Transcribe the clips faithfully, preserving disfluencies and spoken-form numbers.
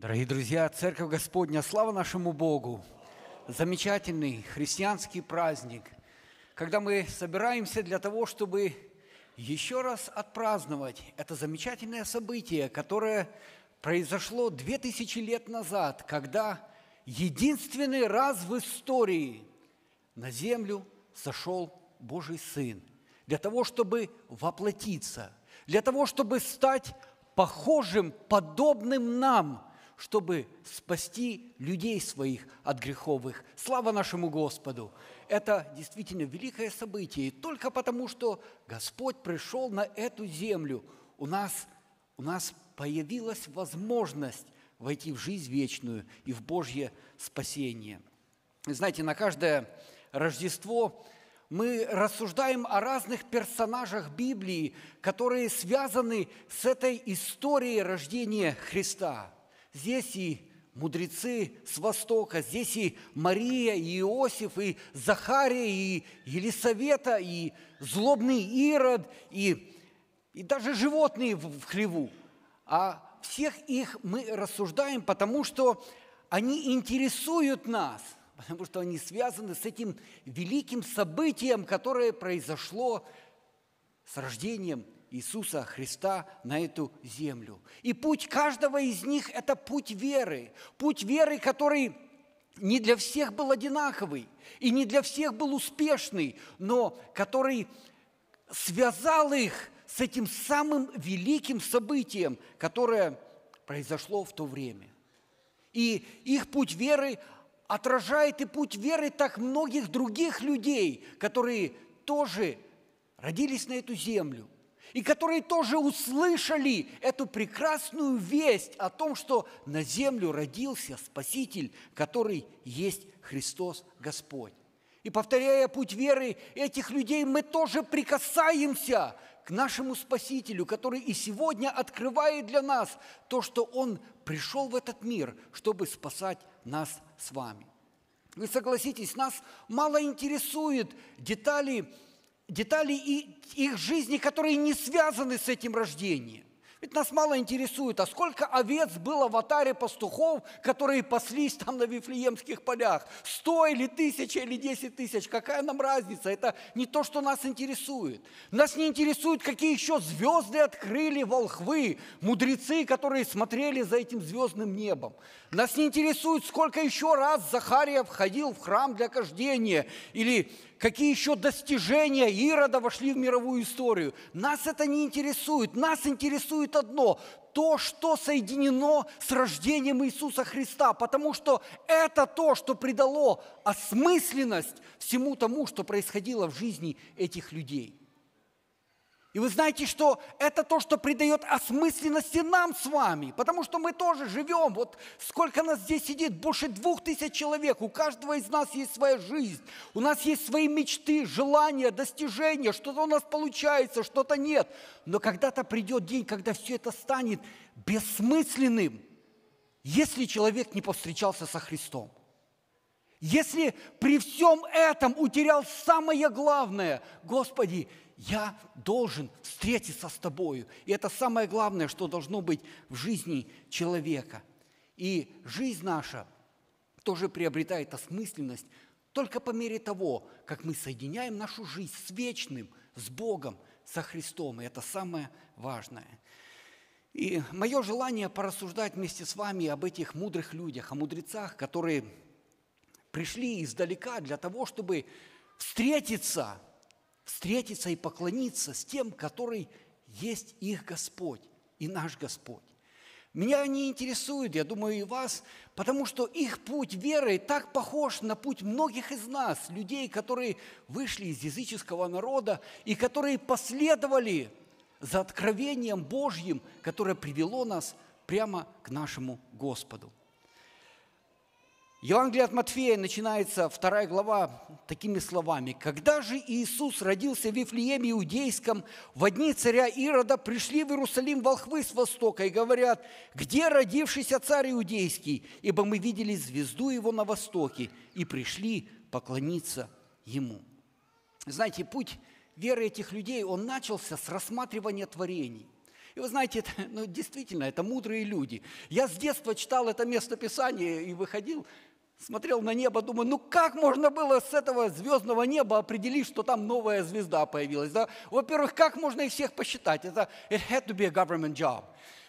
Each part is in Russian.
Дорогие друзья, Церковь Господня, слава нашему Богу! Замечательный христианский праздник, когда мы собираемся для того, чтобы еще раз отпраздновать это замечательное событие, которое произошло две тысячи лет назад, когда единственный раз в истории на землю сошел Божий Сын, для того, чтобы воплотиться, для того, чтобы стать похожим, подобным нам, чтобы спасти людей своих от греховых. Слава нашему Господу! Это действительно великое событие. И только потому, что Господь пришел на эту землю, у нас, у нас появилась возможность войти в жизнь вечную и в Божье спасение. Знаете, на каждое Рождество мы рассуждаем о разных персонажах Библии, которые связаны с этой историей рождения Христа. Здесь и мудрецы с Востока, здесь и Мария, и Иосиф, и Захария, и Елисавета, и злобный Ирод, и, и даже животные в хлеву. А всех их мы рассуждаем, потому что они интересуют нас, потому что они связаны с этим великим событием, которое произошло с рождением Иисуса Христа на эту землю. И путь каждого из них – это путь веры. Путь веры, который не для всех был одинаковый и не для всех был успешный, но который связал их с этим самым великим событием, которое произошло в то время. И их путь веры отражает и путь веры так многих других людей, которые тоже родились на эту землю, и которые тоже услышали эту прекрасную весть о том, что на землю родился Спаситель, который есть Христос Господь. И повторяя путь веры этих людей, мы тоже прикасаемся к нашему Спасителю, который и сегодня открывает для нас то, что Он пришел в этот мир, чтобы спасать нас с вами. Вы согласитесь, нас мало интересуют детали, детали их жизни, которые не связаны с этим рождением. Ведь нас мало интересует, а сколько овец было в отаре пастухов, которые паслись там на Вифлеемских полях? Сто или тысяча или десять тысяч? Какая нам разница? Это не то, что нас интересует. Нас не интересует, какие еще звезды открыли волхвы, мудрецы, которые смотрели за этим звездным небом. Нас не интересует, сколько еще раз Захария входил в храм для кождения или какие еще достижения Ирода вошли в мировую историю. Нас это не интересует. Нас интересует одно – то, что соединено с рождением Иисуса Христа, потому что это то, что придало осмысленность всему тому, что происходило в жизни этих людей. И вы знаете, что это то, что придает осмысленности нам с вами, потому что мы тоже живем. Вот сколько нас здесь сидит, больше двух тысяч человек. У каждого из нас есть своя жизнь, у нас есть свои мечты, желания, достижения. Что-то у нас получается, что-то нет. Но когда-то придет день, когда все это станет бессмысленным, если человек не повстречался со Христом. Если при всем этом утерял самое главное, Господи, я должен встретиться с Тобою. И это самое главное, что должно быть в жизни человека. И жизнь наша тоже приобретает осмысленность только по мере того, как мы соединяем нашу жизнь с вечным, с Богом, со Христом. И это самое важное. И мое желание порассуждать вместе с вами об этих мудрых людях, о мудрецах, которые пришли издалека для того, чтобы встретиться, встретиться и поклониться с тем, который есть их Господь и наш Господь. Меня они интересуют, я думаю, и вас, потому что их путь веры так похож на путь многих из нас, людей, которые вышли из языческого народа и которые последовали за откровением Божьим, которое привело нас прямо к нашему Господу. Евангелие от Матфея начинается, вторая глава, такими словами. «Когда же Иисус родился в Вифлееме Иудейском, во дни царя Ирода пришли в Иерусалим волхвы с востока и говорят, где родившийся царь Иудейский, ибо мы видели звезду его на востоке, и пришли поклониться ему». Знаете, путь веры этих людей, он начался с рассматривания творений. И вы знаете, это, ну, действительно, это мудрые люди. Я с детства читал это местописание и выходил, смотрел на небо, думаю, ну как можно было с этого звездного неба определить, что там новая звезда появилась? Да? Во-первых, как можно их всех посчитать? Это it had to be a government job.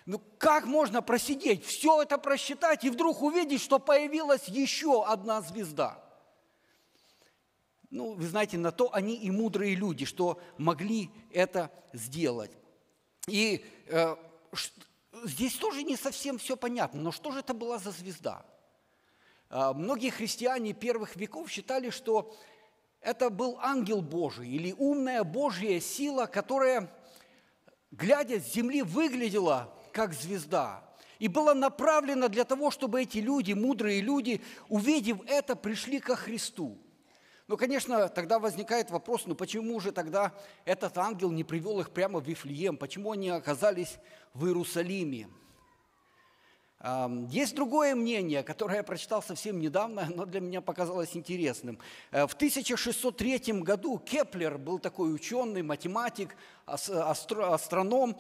Ну как можно просидеть, все это просчитать и вдруг увидеть, что появилась еще одна звезда? Ну, вы знаете, на то они и мудрые люди, что могли это сделать. И э, здесь тоже не совсем все понятно, но что же это была за звезда? Многие христиане первых веков считали, что это был ангел Божий или умная Божья сила, которая, глядя с земли, выглядела как звезда и была направлена для того, чтобы эти люди, мудрые люди, увидев это, пришли ко Христу. Ну, конечно, тогда возникает вопрос, ну почему же тогда этот ангел не привел их прямо в Вифлеем? Почему они оказались в Иерусалиме? Есть другое мнение, которое я прочитал совсем недавно, но для меня показалось интересным. В тысяча шестьсот третьем году Кеплер, был такой ученый, математик, астроном,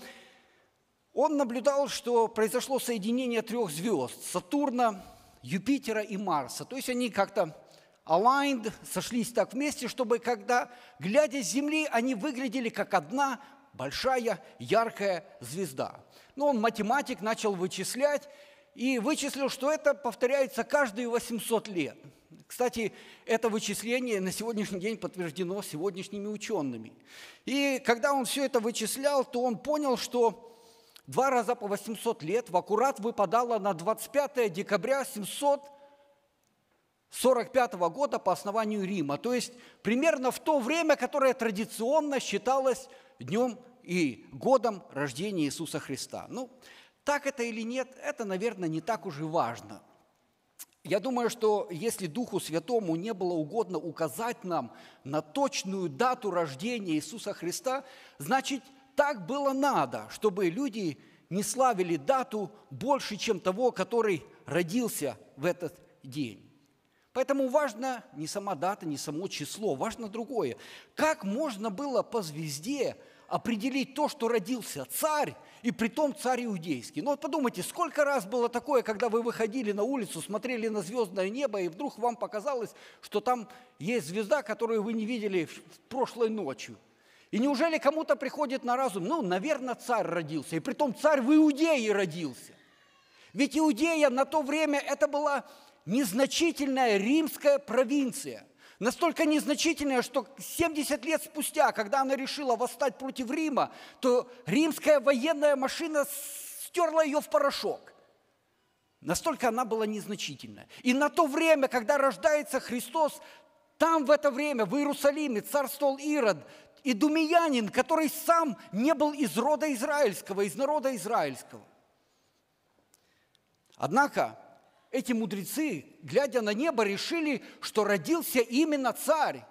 он наблюдал, что произошло соединение трех звезд – Сатурна, Юпитера и Марса. То есть они как-то aligned, сошлись так вместе, чтобы, когда, глядя с Земли, они выглядели как одна большая яркая звезда. Но он, математик, начал вычислять, и вычислил, что это повторяется каждые восемьсот лет. Кстати, это вычисление на сегодняшний день подтверждено сегодняшними учеными. И когда он все это вычислял, то он понял, что два раза по восемьсот лет в аккурат выпадало на двадцать пятое декабря семьсот сорок пятого года по основанию Рима. То есть примерно в то время, которое традиционно считалось днем и годом рождения Иисуса Христа. Ну, так это или нет, это, наверное, не так уж и важно. Я думаю, что если Духу Святому не было угодно указать нам на точную дату рождения Иисуса Христа, значит, так было надо, чтобы люди не славили дату больше, чем того, который родился в этот день. Поэтому важно не сама дата, не само число, важно другое. Как можно было по звезде определить то, что родился царь, и притом царь иудейский? Ну вот подумайте, сколько раз было такое, когда вы выходили на улицу, смотрели на звездное небо, и вдруг вам показалось, что там есть звезда, которую вы не видели прошлой ночью. И неужели кому-то приходит на разум, ну, наверное, царь родился, и притом царь в Иудее родился? Ведь Иудея на то время это была незначительная римская провинция, настолько незначительная, что семьдесят лет спустя, когда она решила восстать против Рима, то римская военная машина стерла ее в порошок. Настолько она была незначительная. И на то время, когда рождается Христос, там в это время в Иерусалиме царствовал Ирод, идумеянин, который сам не был из рода израильского, из народа израильского. Однако эти мудрецы, глядя на небо, решили, что родился именно царь,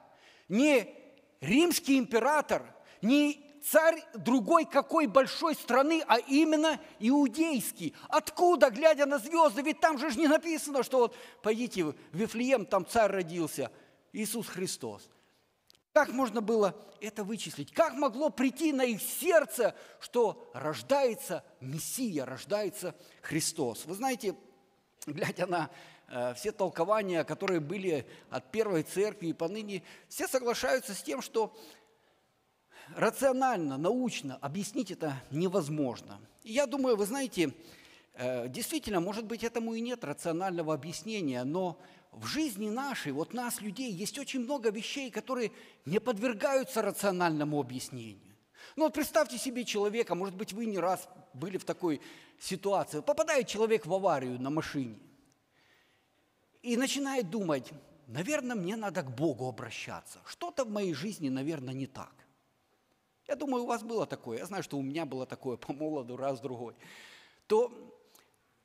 не римский император, не царь другой какой большой страны, а именно иудейский. Откуда, глядя на звезды, ведь там же не написано, что вот пойдите в Вифлеем, там царь родился, Иисус Христос. Как можно было это вычислить? Как могло прийти на их сердце, что рождается Мессия, рождается Христос? Вы знаете, глядя на э, все толкования, которые были от первой церкви и поныне, все соглашаются с тем, что рационально, научно объяснить это невозможно. И я думаю, вы знаете, э, действительно, может быть, этому и нет рационального объяснения, но в жизни нашей, вот нас, людей, есть очень много вещей, которые не подвергаются рациональному объяснению. Ну вот представьте себе человека, может быть, вы не раз были в такой ситуации. Попадает человек в аварию на машине и начинает думать, наверное, мне надо к Богу обращаться. Что-то в моей жизни, наверное, не так. Я думаю, у вас было такое. Я знаю, что у меня было такое по молоду, раз-другой. То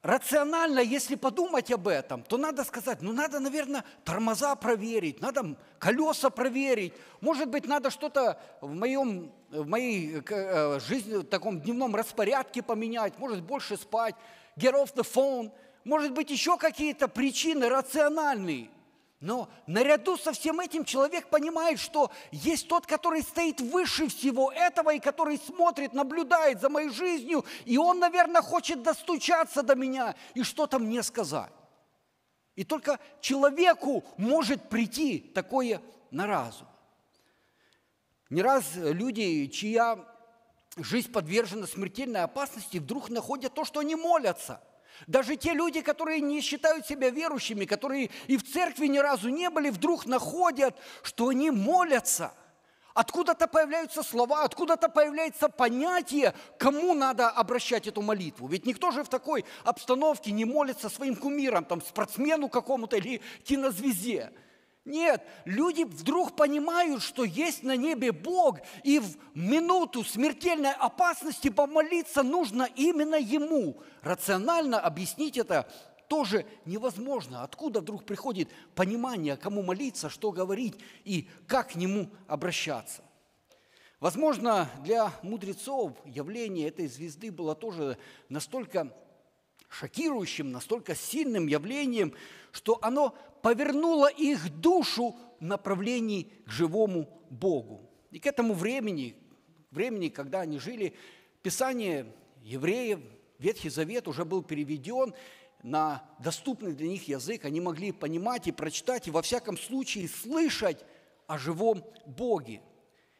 рационально, если подумать об этом, то надо сказать, ну надо, наверное, тормоза проверить, надо колеса проверить. Может быть, надо что-то в, моем, в моей э, жизни, в таком дневном распорядке поменять, может, больше спать, get off the phone. Может быть, еще какие-то причины рациональные. Но наряду со всем этим человек понимает, что есть тот, который стоит выше всего этого, и который смотрит, наблюдает за моей жизнью, и он, наверное, хочет достучаться до меня и что-то мне сказать. И только человеку может прийти такое на разум. Не раз люди, чья жизнь подвержена смертельной опасности, вдруг находят то, что они молятся. Даже те люди, которые не считают себя верующими, которые и в церкви ни разу не были, вдруг находят, что они молятся. Откуда-то появляются слова, откуда-то появляется понятие, кому надо обращать эту молитву. Ведь никто же в такой обстановке не молится своим кумирам, там, спортсмену какому-то или кинозвезде. Нет, люди вдруг понимают, что есть на небе Бог, и в минуту смертельной опасности помолиться нужно именно Ему. Рационально объяснить это тоже невозможно. Откуда вдруг приходит понимание, кому молиться, что говорить и как к Нему обращаться? Возможно, для мудрецов явление этой звезды было тоже настолько шокирующим, настолько сильным явлением, что оно повернуло их душу в направлении к живому Богу. И к этому времени, времени, когда они жили, Писание евреев, Ветхий Завет уже был переведен на доступный для них язык. Они могли понимать и прочитать, и во всяком случае слышать о живом Боге.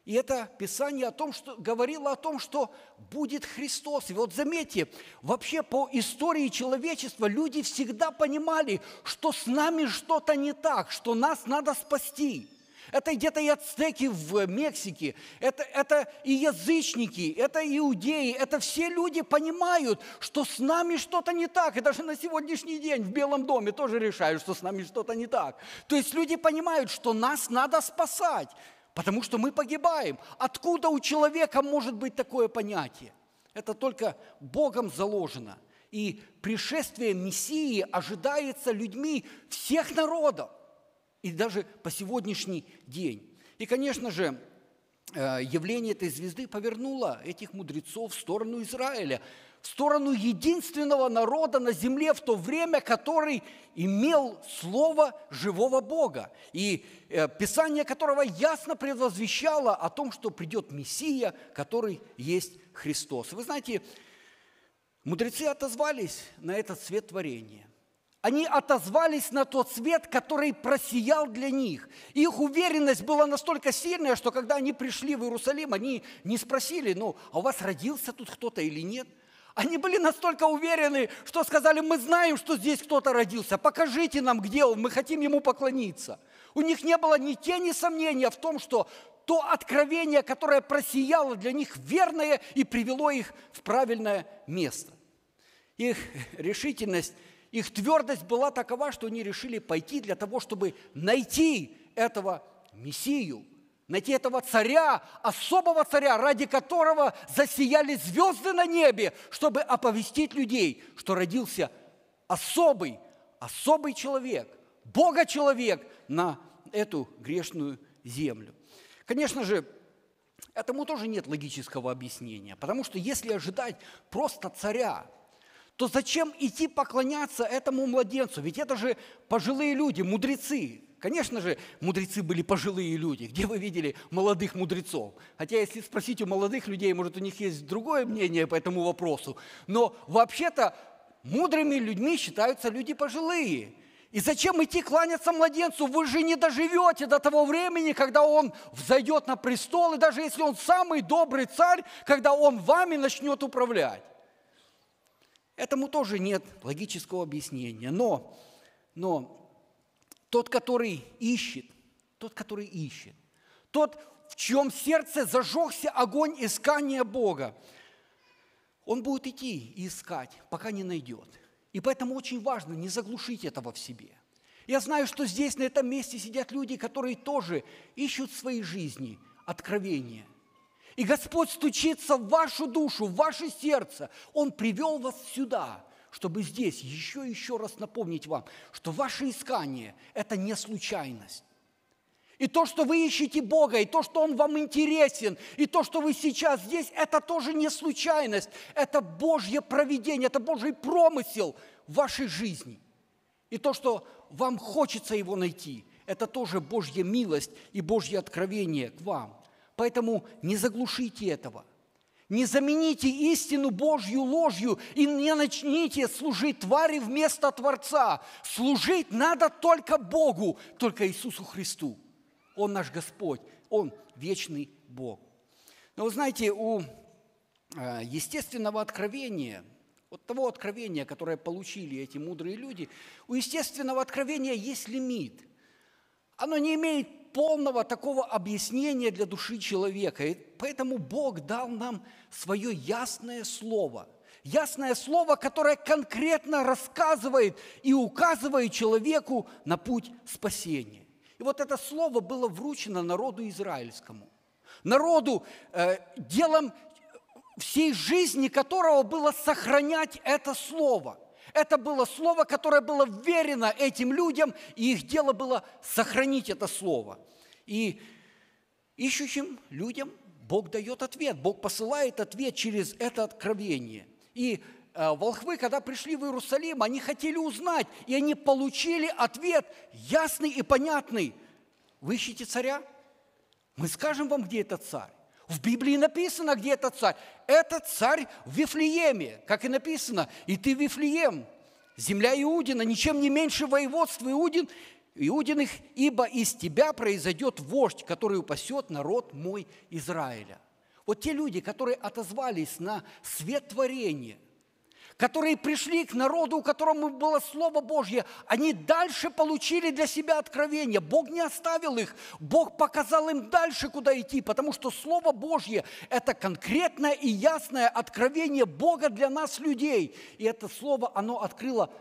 И это Писание о том, что, говорило о том, что будет Христос. И вот заметьте, вообще по истории человечества люди всегда понимали, что с нами что-то не так, что нас надо спасти. Это где-то и ацтеки в Мексике, это, это и язычники, это иудеи, это все люди понимают, что с нами что-то не так. И даже на сегодняшний день в Белом доме тоже решают, что с нами что-то не так. То есть люди понимают, что нас надо спасать. Потому что мы погибаем. Откуда у человека может быть такое понятие? Это только Богом заложено. И пришествие Мессии ожидается людьми всех народов. И даже по сегодняшний день. И, конечно же, явление этой звезды повернуло этих мудрецов в сторону Израиля. В сторону единственного народа на земле в то время, который имел слово живого Бога, и Писание которого ясно предвозвещало о том, что придет Мессия, который есть Христос. Вы знаете, мудрецы отозвались на этот свет творения. Они отозвались на тот свет, который просиял для них. Их уверенность была настолько сильная, что когда они пришли в Иерусалим, они не спросили, ну, а у вас родился тут кто-то или нет? Они были настолько уверены, что сказали, мы знаем, что здесь кто-то родился, покажите нам, где он, мы хотим ему поклониться. У них не было ни тени сомнения в том, что то откровение, которое просияло для них, верное и привело их в правильное место. Их решительность, их твердость была такова, что они решили пойти для того, чтобы найти этого Мессию. Найти этого царя, особого царя, ради которого засияли звезды на небе, чтобы оповестить людей, что родился особый, особый человек, Бога-человек на эту грешную землю. Конечно же, этому тоже нет логического объяснения, потому что если ожидать просто царя, то зачем идти поклоняться этому младенцу? Ведь это же пожилые люди, мудрецы. Конечно же, мудрецы были пожилые люди. Где вы видели молодых мудрецов? Хотя, если спросить у молодых людей, может, у них есть другое мнение по этому вопросу. Но вообще-то мудрыми людьми считаются люди пожилые. И зачем идти кланяться младенцу? Вы же не доживете до того времени, когда он взойдет на престол, и даже если он самый добрый царь, когда он вами начнет управлять. Этому тоже нет логического объяснения. Но, но тот, который ищет, тот, который ищет, тот, в чьем сердце зажегся огонь искания Бога, он будет идти и искать, пока не найдет. И поэтому очень важно не заглушить этого в себе. Я знаю, что здесь, на этом месте сидят люди, которые тоже ищут в своей жизни откровения. И Господь стучится в вашу душу, в ваше сердце. Он привел вас сюда, чтобы здесь еще и еще раз напомнить вам, что ваше искание – это не случайность. И то, что вы ищете Бога, и то, что Он вам интересен, и то, что вы сейчас здесь – это тоже не случайность. Это Божье провидение, это Божий промысел в вашей жизни. И то, что вам хочется его найти – Это тоже Божья милость и Божье откровение к вам. Поэтому не заглушите этого. Не замените истину Божью ложью и не начните служить твари вместо Творца. Служить надо только Богу, только Иисусу Христу. Он наш Господь, Он вечный Бог. Но вы знаете, у естественного откровения, от того откровения, которое получили эти мудрые люди, у естественного откровения есть лимит. Оно не имеет полного такого объяснения для души человека. И поэтому Бог дал нам свое ясное слово. Ясное слово, которое конкретно рассказывает и указывает человеку на путь спасения. И вот это слово было вручено народу израильскому. Народу, э, делом всей жизни которого было сохранять это слово. Это было слово, которое было вверено этим людям, и их дело было сохранить это слово. И ищущим людям Бог дает ответ, Бог посылает ответ через это откровение. И волхвы, когда пришли в Иерусалим, они хотели узнать, и они получили ответ ясный и понятный. Вы ищете царя? Мы скажем вам, где этот царь. В Библии написано, где этот царь. Этот царь в Вифлееме, как и написано. И ты, Вифлеем, земля Иудина, ничем не меньше воеводства Иудин, Иудиных, ибо из тебя произойдет вождь, который упасет народ мой Израиля. Вот те люди, которые отозвались на свет творения, которые пришли к народу, у которого было Слово Божье, они дальше получили для себя откровение. Бог не оставил их, Бог показал им дальше, куда идти, потому что Слово Божье – это конкретное и ясное откровение Бога для нас, людей. И это Слово, оно открыло,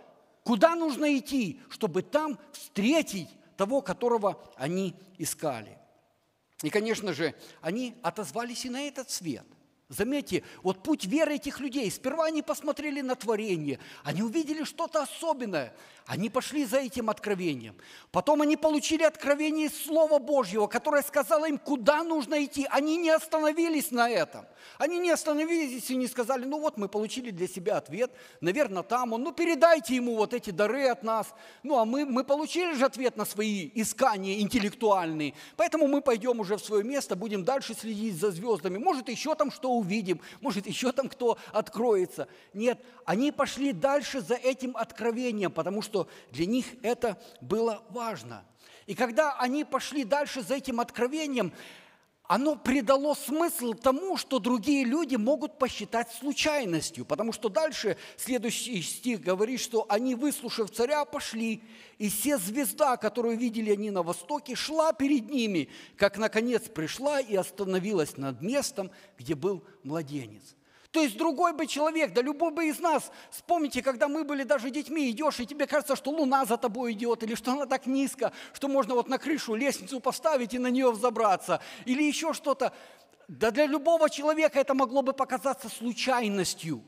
куда нужно идти, чтобы там встретить того, которого они искали. И, конечно же, они отозвались и на этот свет. Заметьте, вот путь веры этих людей. Сперва они посмотрели на творение, они увидели что-то особенное, они пошли за этим откровением. Потом они получили откровение из Слова Божьего, которое сказало им, куда нужно идти. Они не остановились на этом. Они не остановились и не сказали, ну вот мы получили для себя ответ, наверное, там он, ну передайте ему вот эти дары от нас. Ну а мы, мы получили же ответ на свои искания интеллектуальные, поэтому мы пойдем уже в свое место, будем дальше следить за звездами, может еще там что увидим, может, еще там кто откроется. Нет, они пошли дальше за этим откровением, потому что для них это было важно. И когда они пошли дальше за этим откровением, оно придало смысл тому, что другие люди могут посчитать случайностью, потому что дальше следующий стих говорит, что они, выслушав царя, пошли, и се звезда, которую видели они на востоке, шла перед ними, как наконец пришла и остановилась над местом, где был младенец. То есть другой бы человек, да любой бы из нас, вспомните, когда мы были даже детьми, идешь, и тебе кажется, что луна за тобой идет, или что она так низко, что можно вот на крышу лестницу поставить и на нее взобраться, или еще что-то. Да для любого человека это могло бы показаться случайностью.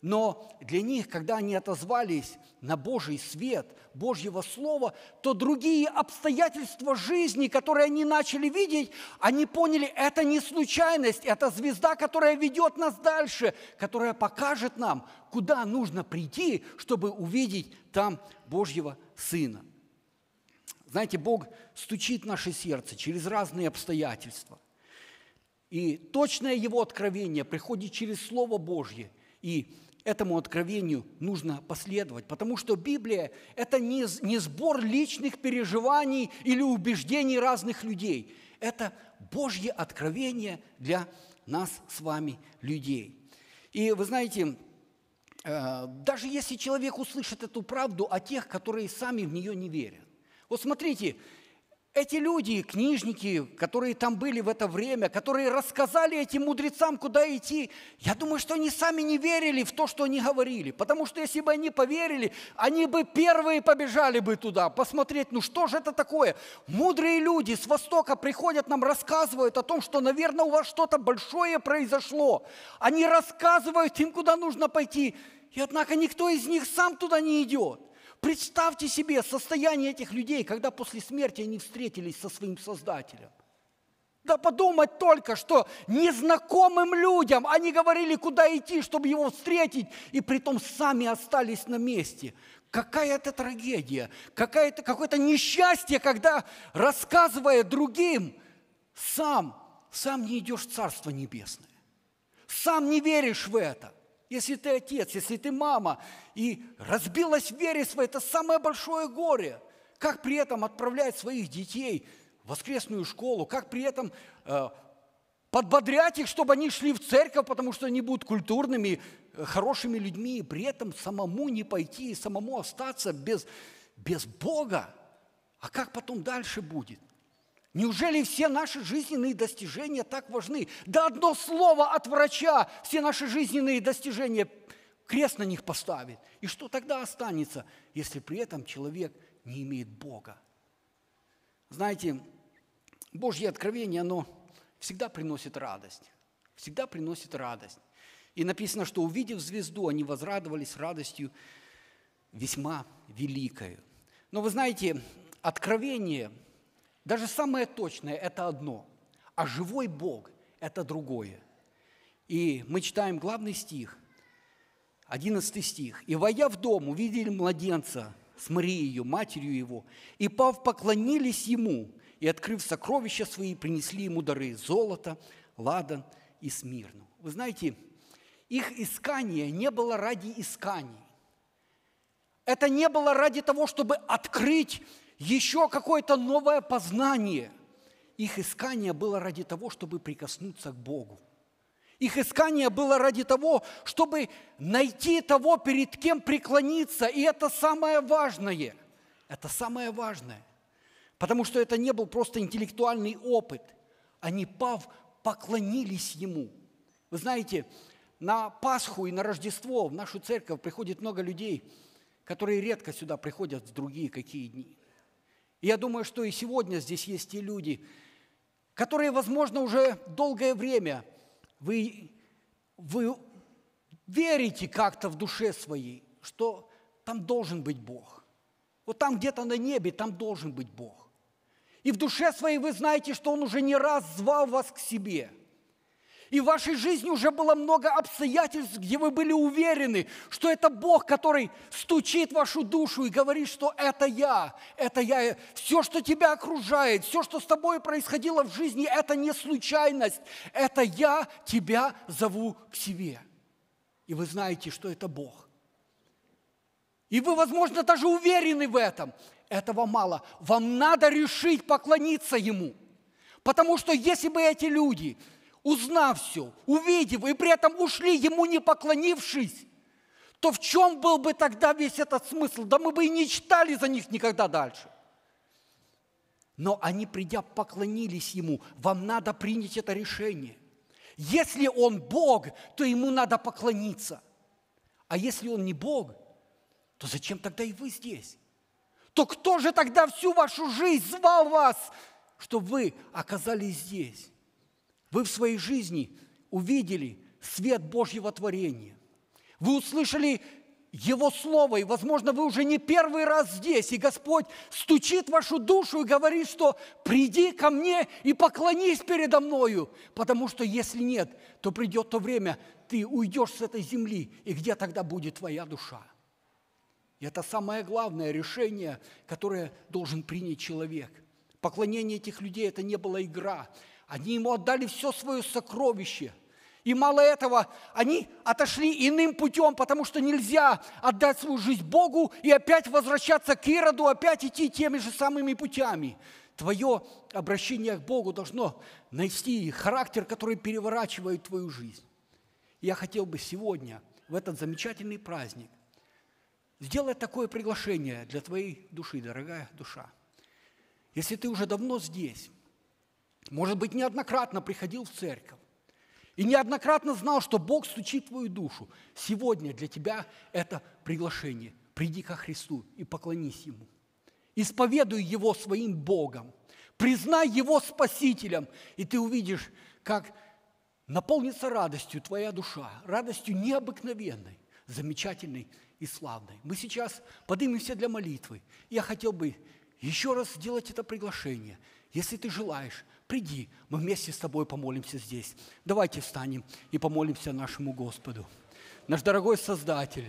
Но для них, когда они отозвались на Божий свет, Божьего Слова, то другие обстоятельства жизни, которые они начали видеть, они поняли, это не случайность, это звезда, которая ведет нас дальше, которая покажет нам, куда нужно прийти, чтобы увидеть там Божьего Сына. Знаете, Бог стучит в наше сердце через разные обстоятельства. И точное Его откровение приходит через Слово Божье, и этому откровению нужно последовать, потому что Библия – это не, не сбор личных переживаний или убеждений разных людей. Это Божье откровение для нас с вами, людей. И вы знаете, даже если человек услышит эту правду о тех, которые сами в нее не верят. Вот смотрите, эти люди, книжники, которые там были в это время, которые рассказали этим мудрецам, куда идти, я думаю, что они сами не верили в то, что они говорили. Потому что если бы они поверили, они бы первые побежали бы туда, посмотреть, ну что же это такое. Мудрые люди с Востока приходят нам, рассказывают о том, что, наверное, у вас что-то большое произошло. Они рассказывают им, куда нужно пойти, и однако никто из них сам туда не идет. Представьте себе состояние этих людей, когда после смерти они встретились со своим Создателем. Да подумать только, что незнакомым людям они говорили, куда идти, чтобы его встретить, и притом сами остались на месте. Какая-то трагедия, какая-то, какое-то несчастье, когда, рассказывая другим, сам, сам не идешь в Царство Небесное, сам не веришь в это. Если ты отец, если ты мама, и разбилась в вере своей, это самое большое горе. Как при этом отправлять своих детей в воскресную школу, как при этом э, подбодрять их, чтобы они шли в церковь, потому что они будут культурными, хорошими людьми, и при этом самому не пойти, и самому остаться без, без Бога. А как потом дальше будет? Неужели все наши жизненные достижения так важны? Да одно слово от врача все наши жизненные достижения крест на них поставит. И что тогда останется, если при этом человек не имеет Бога? Знаете, Божье откровение, оно всегда приносит радость. Всегда приносит радость. И написано, что, увидев звезду, они возрадовались радостью весьма великою. Но вы знаете, откровение, даже самое точное – это одно, а живой Бог – это другое. И мы читаем главный стих, одиннадцатый стих. «И, войдя в дом, увидели младенца с Марией, матерью его, и, пав, поклонились ему, и, открыв сокровища свои, принесли ему дары – золото, ладан и смирну». Вы знаете, их искание не было ради исканий. Это не было ради того, чтобы открыть еще какое-то новое познание. Их искание было ради того, чтобы прикоснуться к Богу. Их искание было ради того, чтобы найти того, перед кем преклониться. И это самое важное. Это самое важное. Потому что это не был просто интеллектуальный опыт. Они, пав, поклонились Ему. Вы знаете, на Пасху и на Рождество в нашу церковь приходит много людей, которые редко сюда приходят в другие какие дни. Я думаю, что и сегодня здесь есть те люди, которые, возможно, уже долгое время вы, вы верите как-то в душе своей, что там должен быть Бог. Вот там где-то на небе, там должен быть Бог. И в душе своей вы знаете, что Он уже не раз звал вас к себе. И в вашей жизни уже было много обстоятельств, где вы были уверены, что это Бог, который стучит в вашу душу и говорит, что это я, это я. Все, что тебя окружает, все, что с тобой происходило в жизни, это не случайность. Это я тебя зову к себе. И вы знаете, что это Бог. И вы, возможно, даже уверены в этом. Этого мало. Вам надо решить поклониться Ему. Потому что если бы эти люди, узнав все, увидев, и при этом ушли, Ему не поклонившись, то в чем был бы тогда весь этот смысл? Да мы бы и не читали за них никогда дальше. Но они, придя, поклонились Ему. Вам надо принять это решение. Если Он Бог, то Ему надо поклониться. А если Он не Бог, то зачем тогда и вы здесь? То кто же тогда всю вашу жизнь звал вас, чтобы вы оказались здесь? Вы в своей жизни увидели свет Божьего творения. Вы услышали Его Слово, и, возможно, вы уже не первый раз здесь, и Господь стучит в вашу душу и говорит, что «приди ко мне и поклонись передо мною», потому что если нет, то придет то время, ты уйдешь с этой земли, и где тогда будет твоя душа? И это самое главное решение, которое должен принять человек. Поклонение этих людей – это не была игра. Они Ему отдали все свое сокровище. И мало этого, они отошли иным путем, потому что нельзя отдать свою жизнь Богу и опять возвращаться к Ироду, опять идти теми же самыми путями. Твое обращение к Богу должно найти характер, который переворачивает твою жизнь. Я хотел бы сегодня, в этот замечательный праздник, сделать такое приглашение для твоей души, дорогая душа. Если ты уже давно здесь, может быть, неоднократно приходил в церковь и неоднократно знал, что Бог стучит в твою душу. Сегодня для тебя это приглашение. Приди ко Христу и поклонись Ему. Исповедуй Его своим Богом. Признай Его Спасителем. И ты увидишь, как наполнится радостью твоя душа, радостью необыкновенной, замечательной и славной. Мы сейчас поднимемся для молитвы. Я хотел бы еще раз сделать это приглашение. Если ты желаешь, приди, мы вместе с тобой помолимся здесь. Давайте встанем и помолимся нашему Господу. Наш дорогой Создатель,